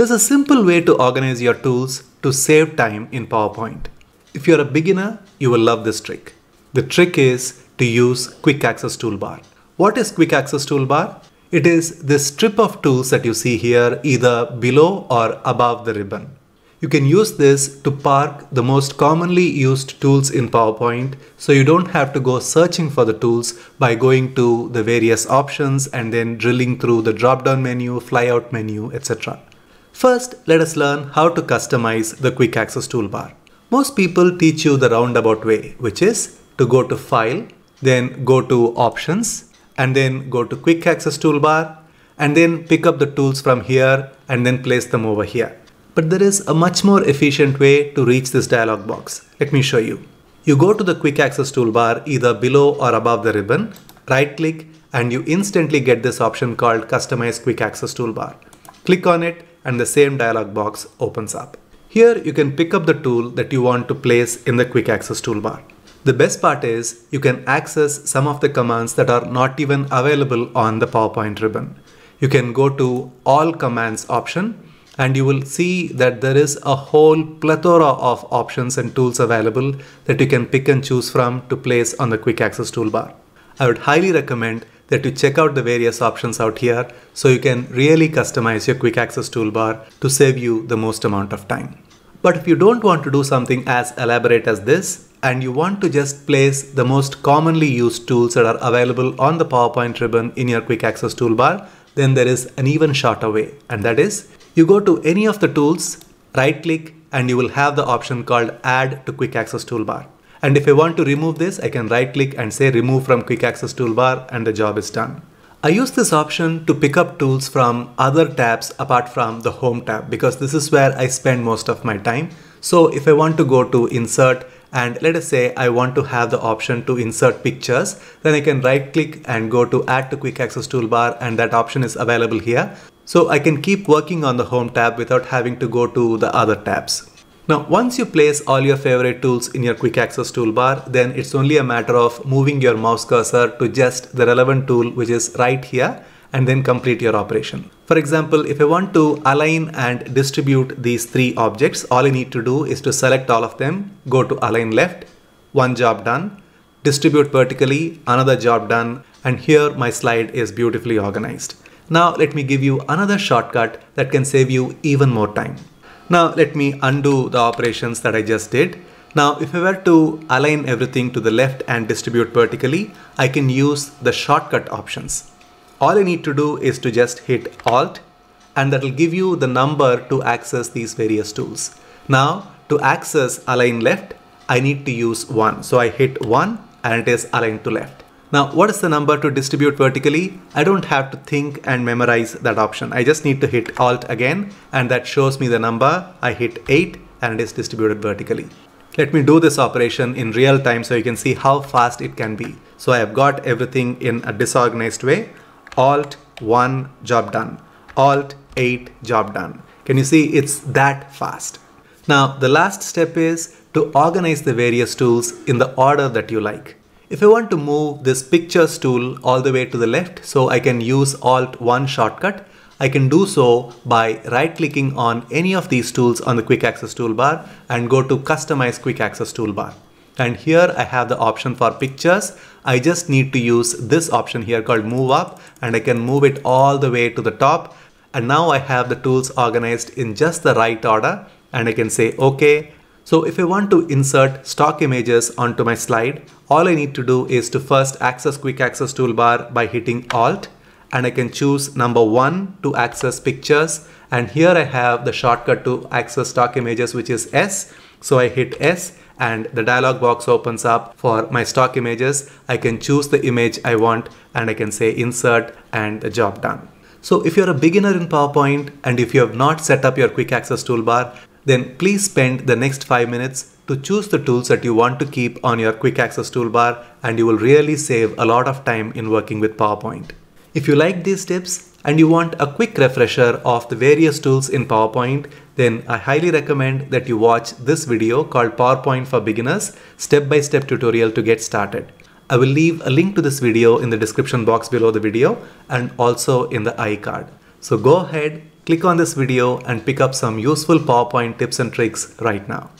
There's a simple way to organize your tools to save time in PowerPoint. If you're a beginner, you will love this trick. The trick is to use Quick Access Toolbar. What is Quick Access Toolbar? It is this strip of tools that you see here, either below or above the ribbon. You can use this to park the most commonly used tools in PowerPoint, so you don't have to go searching for the tools by going to the various options and then drilling through the drop-down menu, flyout menu, etc. First, let us learn how to customize the Quick Access Toolbar. Most people teach you the roundabout way, which is to go to File, then go to Options, and then go to Quick Access Toolbar, and then pick up the tools from here and then place them over here. But there is a much more efficient way to reach this dialog box. Let me show you. You go to the Quick Access Toolbar either below or above the ribbon, right click, and you instantly get this option called Customize Quick Access Toolbar. Click on it and the same dialog box opens up. Here you can pick up the tool that you want to place in the Quick Access Toolbar. The best part is you can access some of the commands that are not even available on the PowerPoint ribbon. You can go to All Commands option, and you will see that there is a whole plethora of options and tools available that you can pick and choose from to place on the Quick Access Toolbar. I would highly recommend that you check out the various options out here so you can really customize your Quick Access Toolbar to save you the most amount of time. But if you don't want to do something as elaborate as this and you want to just place the most commonly used tools that are available on the PowerPoint ribbon in your Quick Access Toolbar, then there is an even shorter way, and that is you go to any of the tools, right click, and you will have the option called Add to Quick Access Toolbar. And if I want to remove this, I can right click and say Remove from Quick Access Toolbar, and the job is done. I use this option to pick up tools from other tabs apart from the Home tab, because this is where I spend most of my time. So if I want to go to Insert, and let us say I want to have the option to insert pictures, then I can right click and go to Add to Quick Access Toolbar, and that option is available here. So I can keep working on the Home tab without having to go to the other tabs. Now, once you place all your favorite tools in your Quick Access Toolbar, then it's only a matter of moving your mouse cursor to just the relevant tool, which is right here, and then complete your operation. For example, if I want to align and distribute these three objects, all I need to do is to select all of them, go to Align Left, one job done, distribute vertically, another job done, and here my slide is beautifully organized. Now let me give you another shortcut that can save you even more time. Now let me undo the operations that I just did. Now if I were to align everything to the left and distribute vertically, I can use the shortcut options. All I need to do is to just hit Alt, and that will give you the number to access these various tools. Now to access Align Left, I need to use 1. So I hit 1 and it is aligned to left. Now, what is the number to distribute vertically? I don't have to think and memorize that option. I just need to hit Alt again, and that shows me the number. I hit 8 and it is distributed vertically. Let me do this operation in real time so you can see how fast it can be. So I have got everything in a disorganized way. Alt 1, job done. Alt 8, job done. Can you see? It's that fast. Now, the last step is to organize the various tools in the order that you like. If I want to move this pictures tool all the way to the left, so I can use Alt 1 shortcut, I can do so by right clicking on any of these tools on the Quick Access Toolbar and go to Customize Quick Access Toolbar. And here I have the option for pictures. I just need to use this option here called Move Up, and I can move it all the way to the top. And now I have the tools organized in just the right order, and I can say OK. So if I want to insert stock images onto my slide, all I need to do is to first access Quick Access Toolbar by hitting Alt, and I can choose number 1 to access pictures, and here I have the shortcut to access stock images, which is S. So I hit S and the dialog box opens up for my stock images. I can choose the image I want and I can say Insert, and the job done. So if you're a beginner in PowerPoint and if you have not set up your Quick Access Toolbar, then please spend the next 5 minutes to choose the tools that you want to keep on your Quick Access Toolbar, and you will really save a lot of time in working with PowerPoint. If you like these tips and you want a quick refresher of the various tools in PowerPoint, then I highly recommend that you watch this video called PowerPoint for Beginners Step-by-Step Tutorial to get started. I will leave a link to this video in the description box below the video and also in the iCard. So go ahead, Click on this video and pick up some useful PowerPoint tips and tricks right now.